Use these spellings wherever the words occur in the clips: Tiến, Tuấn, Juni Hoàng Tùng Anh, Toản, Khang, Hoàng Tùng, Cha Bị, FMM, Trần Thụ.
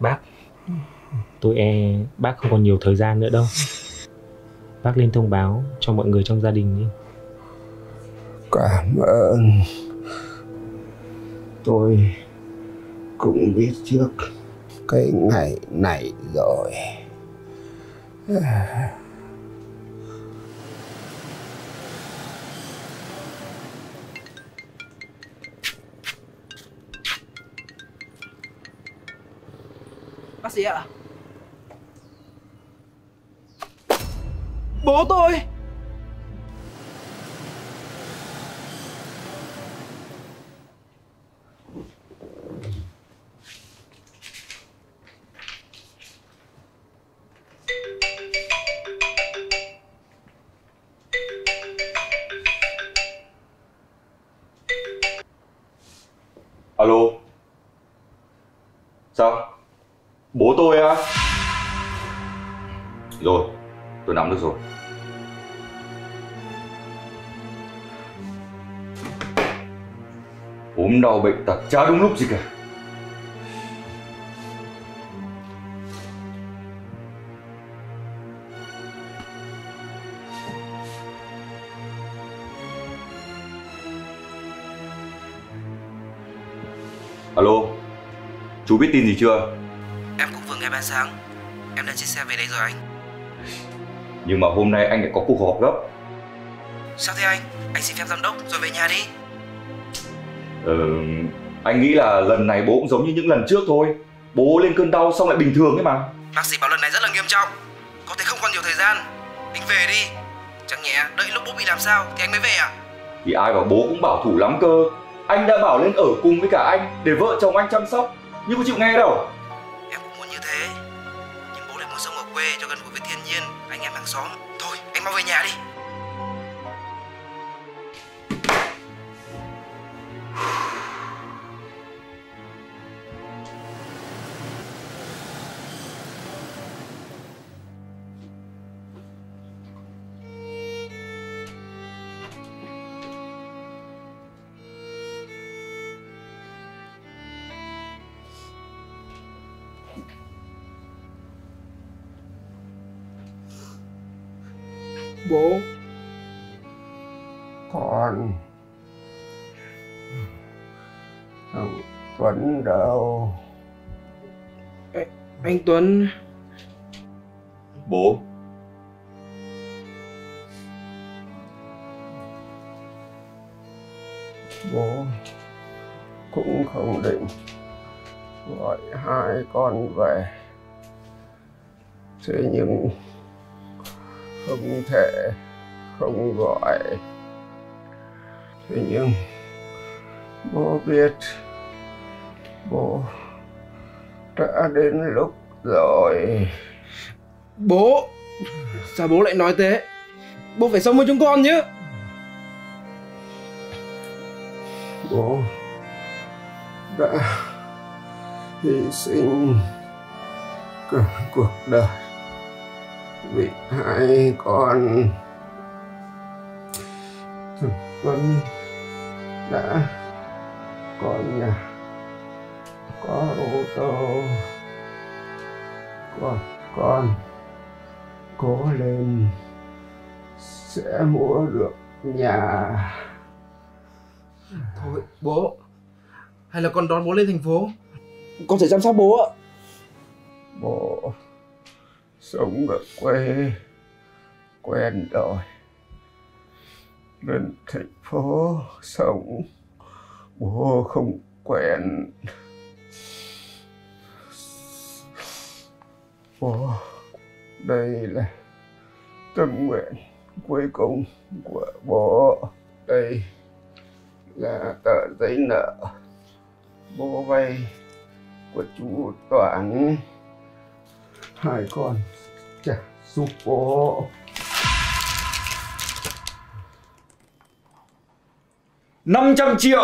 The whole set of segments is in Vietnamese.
Bác, tôi e bác không còn nhiều thời gian nữa đâu. Bác lên thông báo cho mọi người trong gia đình đi. Cảm ơn. Tôi cũng biết trước cái ngày này rồi. Bác sĩ ạ, bố tôi. Alo, sao? Bố tôi á? Rồi, tôi nắm được rồi. Ốm đau bệnh tật chả đúng lúc gì cả. Alo, chú biết tin gì chưa? Em cũng vừa nghe 3 sáng. Em đã chia xe về đây rồi anh. Nhưng mà hôm nay anh lại có cuộc họp gấp. Sao thế anh? Anh xin phép giám đốc rồi về nhà đi. Anh nghĩ là lần này bố cũng giống như những lần trước thôi. Bố lên cơn đau xong lại bình thường ấy mà. Bác sĩ bảo lần này rất là nghiêm trọng. Có thể không còn nhiều thời gian. Anh về đi. Chẳng nhẽ đợi lúc bố bị làm sao thì anh mới về à? Thì ai bảo bố cũng bảo thủ lắm cơ. Anh đã bảo lên ở cùng với cả anh để vợ chồng anh chăm sóc, nhưng có chịu nghe đâu. Em cũng muốn như thế, nhưng bố lại muốn sống ở quê cho gần gũi với thiên nhiên, anh em hàng xóm. Thôi, anh mau về nhà đi. Bố, thằng Tuấn đâu? Anh Tuấn. Bố, bố cũng không định gọi hai con về, thế nhưng không thể không gọi. Thế nhưng bố biết bố đã đến lúc rồi. Bố, sao bố lại nói thế? Bố phải sống với chúng con chứ. Bố đã hy sinh cả cuộc đời vì hai con. Thằng Tuấn đã có nhà, có ô tô, còn con cố lên sẽ mua được nhà. Thôi bố, hay là con đón bố lên thành phố, con sẽ chăm sóc bố ạ. Bố sống ở quê quen rồi, lên thành phố sống bố không quen. Bố, đây là tâm nguyện cuối cùng của bố. Đây là tờ giấy nợ bố vay của chú Toản. Hai con trả giúp bố. $500 triệu.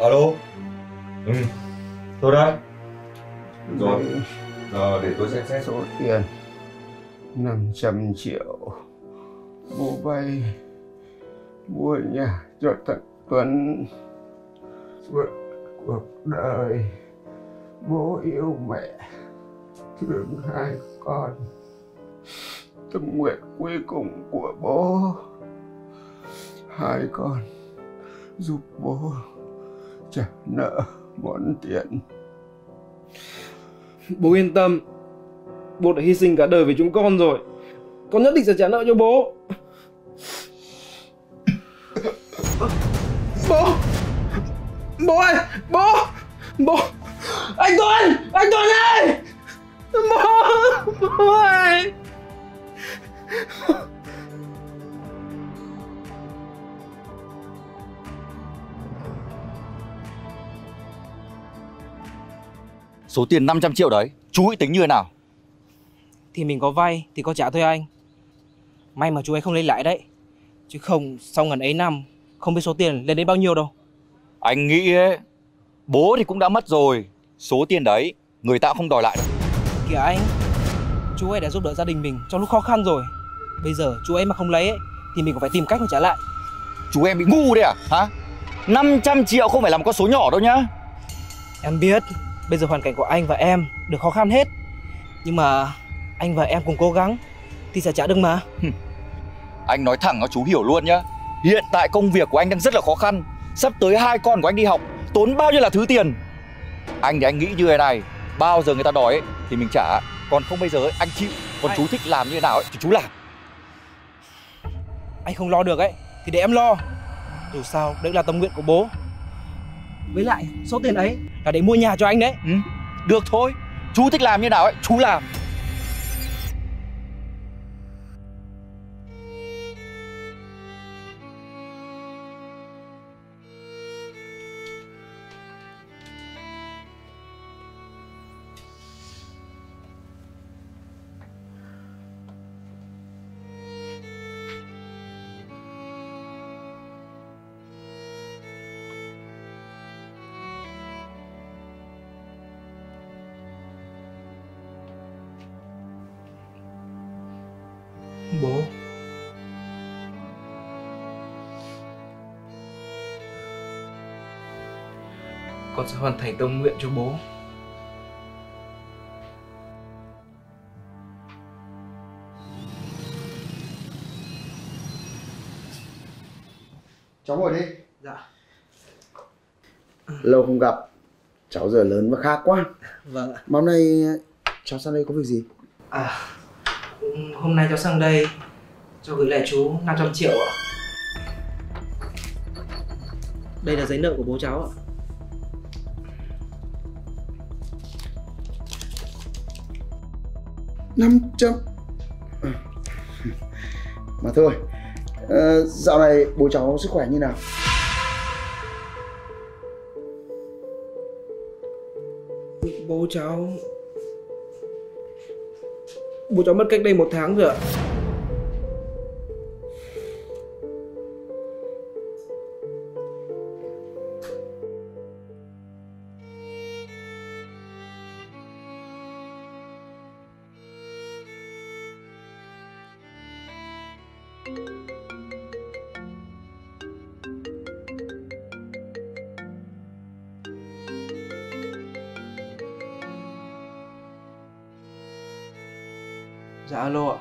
Alo. Tôi đây. Rồi. Giờ để tôi xem xét số tiền 500 triệu bố vay mua nhà cho thằng Tuấn, suốt cuộc đời bố yêu mẹ, thương hai con. Tâm nguyện cuối cùng của bố, hai con giúp bố trả nợ món tiền. Bố yên tâm, bố đã hy sinh cả đời về chúng con rồi. Con nhất định sẽ trả nợ cho bố. Bố! Bố ơi! Bố! Bố! Anh Tuấn! Anh Tuấn ơi! Bố! Bố ơi! Số tiền 500 triệu đấy, chú ý tính như thế nào? Thì mình có vay thì có trả thôi anh. May mà chú ấy không lấy lãi đấy. Chứ không, sau ngần ấy năm, không biết số tiền lên đến bao nhiêu đâu. Anh nghĩ ấy, bố thì cũng đã mất rồi. Số tiền đấy, người ta không đòi lại đâu. Kìa anh, chú ấy đã giúp đỡ gia đình mình trong lúc khó khăn rồi. Bây giờ chú ấy mà không lấy ấy, thì mình cũng phải tìm cách mà trả lại. Chú em bị ngu đấy à? Hả? 500 triệu không phải là một con số nhỏ đâu nhá. Em biết, bây giờ hoàn cảnh của anh và em được khó khăn hết. Nhưng mà anh và em cùng cố gắng thì sẽ trả được mà. Anh nói thẳng cho chú hiểu luôn nhá. Hiện tại công việc của anh đang rất là khó khăn. Sắp tới hai con của anh đi học, tốn bao nhiêu là thứ tiền. Anh thì anh nghĩ như thế này, bao giờ người ta đòi ấy, thì mình trả. Còn không bây giờ ấy, anh chịu. Còn anh... chú thích làm như thế nào ấy, thì chú làm. Anh không lo được ấy thì để em lo. Dù sao đấy là tâm nguyện của bố. Với lại số tiền ấy là để mua nhà cho anh đấy. Ừ, được thôi. Chú thích làm như thế nào ấy, chú làm. Bố, con sẽ hoàn thành tâm nguyện cho bố. Cháu ngồi đi. Dạ. Lâu không gặp, cháu giờ lớn và khác quá. Vâng ạ. Hôm nay cháu sang đây có việc gì? Hôm nay cháu sang đây cho gửi lại chú 500 triệu ạ. Đây là giấy nợ của bố cháu ạ. Mà thôi, dạo này bố cháu sức khỏe như nào? Bố cháu mất cách đây 1 tháng rồi ạ. Dạ alo ạ.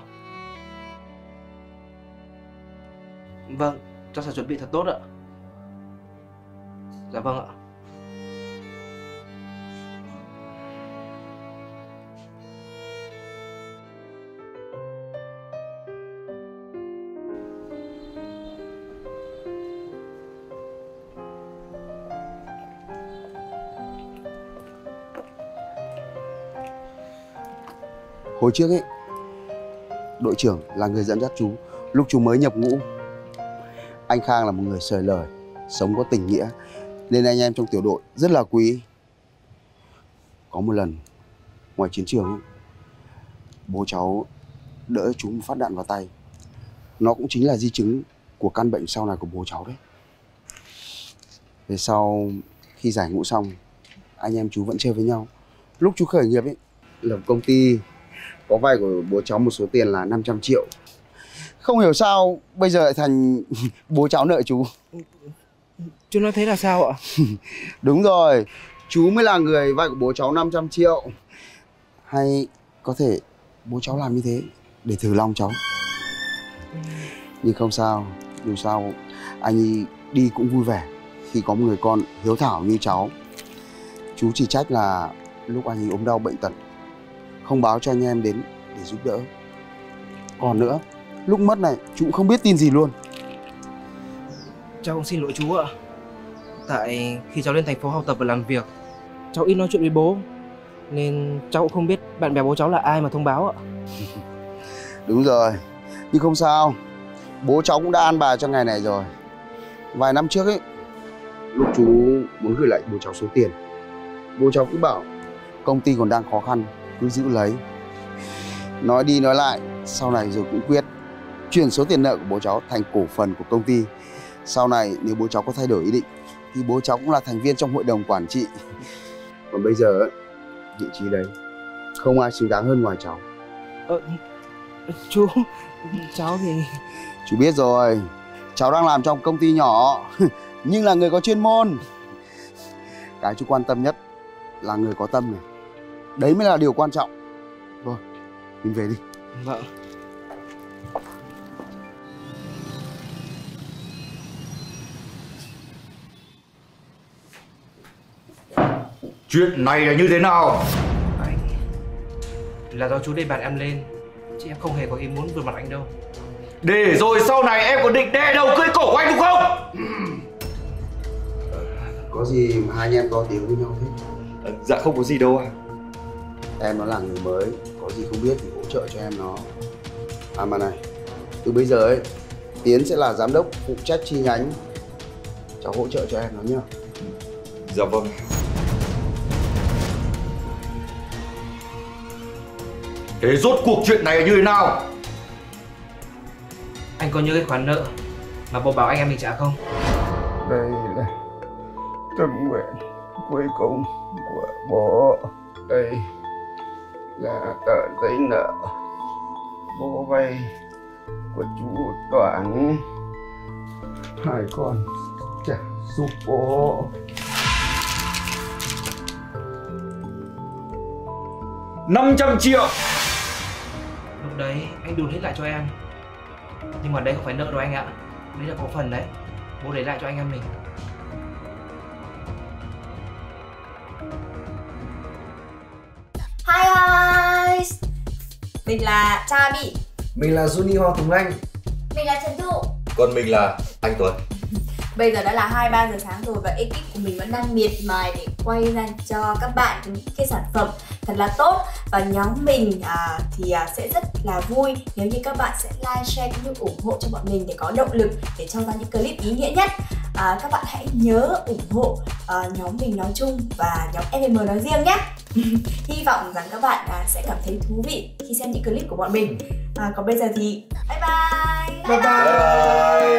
Vâng, cháu sẽ chuẩn bị thật tốt ạ. Dạ vâng ạ. Hồi trước ấy, đội trưởng là người dẫn dắt chú lúc chú mới nhập ngũ. Anh Khang là một người xời lời, sống có tình nghĩa, nên anh em trong tiểu đội rất là quý. Có một lần ngoài chiến trường, bố cháu đỡ chú một phát đạn vào tay. Nó cũng chính là di chứng của căn bệnh sau này của bố cháu đấy. Về sau khi giải ngũ xong, anh em chú vẫn chơi với nhau. Lúc chú khởi nghiệp ấy, lập công ty, có vay của bố cháu một số tiền là 500 triệu. Không hiểu sao bây giờ lại thành bố cháu nợ chú. Chú nói thế là sao ạ? Đúng rồi, chú mới là người vay của bố cháu 500 triệu. Hay có thể bố cháu làm như thế để thử lòng cháu. Nhưng không sao, dù sao anh ấy đi cũng vui vẻ khi có một người con hiếu thảo như cháu. Chú chỉ trách là lúc anh ấy ốm đau bệnh tật, không báo cho anh em đến để giúp đỡ. Còn nữa, lúc mất này chú cũng không biết tin gì luôn. Cháu xin lỗi chú ạ. Tại khi cháu lên thành phố học tập và làm việc, cháu ít nói chuyện với bố, nên cháu cũng không biết bạn bè bố cháu là ai mà thông báo ạ. Đúng rồi, nhưng không sao. Bố cháu cũng đã an bài cho ngày này rồi. Vài năm trước ấy, lúc chú muốn gửi lại bố cháu số tiền, bố cháu cứ bảo công ty còn đang khó khăn, cứ giữ lấy. Nói đi nói lại, sau này rồi cũng quyết chuyển số tiền nợ của bố cháu thành cổ phần của công ty. Sau này nếu bố cháu có thay đổi ý định thì bố cháu cũng là thành viên trong hội đồng quản trị. Còn bây giờ ấy, vị trí đấy không ai xứng đáng hơn ngoài cháu. Chú, cháu thì... Chú biết rồi, cháu đang làm trong công ty nhỏ nhưng là người có chuyên môn. Cái chú quan tâm nhất là người có tâm này. Đấy mới là điều quan trọng. Thôi, mình về đi. Vâng. Chuyện này là như thế nào? Anh... Là do chú đề bạt em lên, chứ em không hề có ý muốn vượt mặt anh đâu. Để rồi sau này em có định đe đầu cưỡi cổ của anh đúng không? Có gì mà hai anh em to tiếng với nhau thế? Dạ không có gì đâu ạ. Em nó là người mới, có gì không biết thì hỗ trợ cho em nó. À mà này, từ bây giờ ấy, Tiến sẽ là giám đốc phụ trách chi nhánh. Cháu hỗ trợ cho em nó nhá. Dạ vâng. Thế rốt cuộc chuyện này như thế nào? Anh có nhớ cái khoản nợ mà bố bảo anh em mình trả không? Đây là tâm nguyện cuối cùng của bố. Đây là tờ giấy nợ bố vay của chú Toản. Hai con trả giúp bố. $500 triệu. Lúc đấy anh đùn hết lại cho em. Nhưng mà đây không phải nợ đâu anh ạ. Đấy là có phần đấy. Bố để lại cho anh em mình. Hi guys. Mình là Cha Bị. Mình là Juni Hoàng Tùng Anh. Mình là Trần Thụ. Còn mình là Anh Tuấn. Bây giờ đã là 2-3 giờ sáng rồi và ekip của mình vẫn đang miệt mài để quay ra cho các bạn những cái sản phẩm thật là tốt. Và nhóm mình sẽ rất là vui nếu như các bạn sẽ like, share cũng như ủng hộ cho bọn mình để có động lực để cho ra những clip ý nghĩa nhất. Các bạn hãy nhớ ủng hộ nhóm mình nói chung và nhóm FMM nói riêng nhé. Hy vọng rằng các bạn sẽ cảm thấy thú vị khi xem những clip của bọn mình. Còn bây giờ thì bye bye. Bye bye.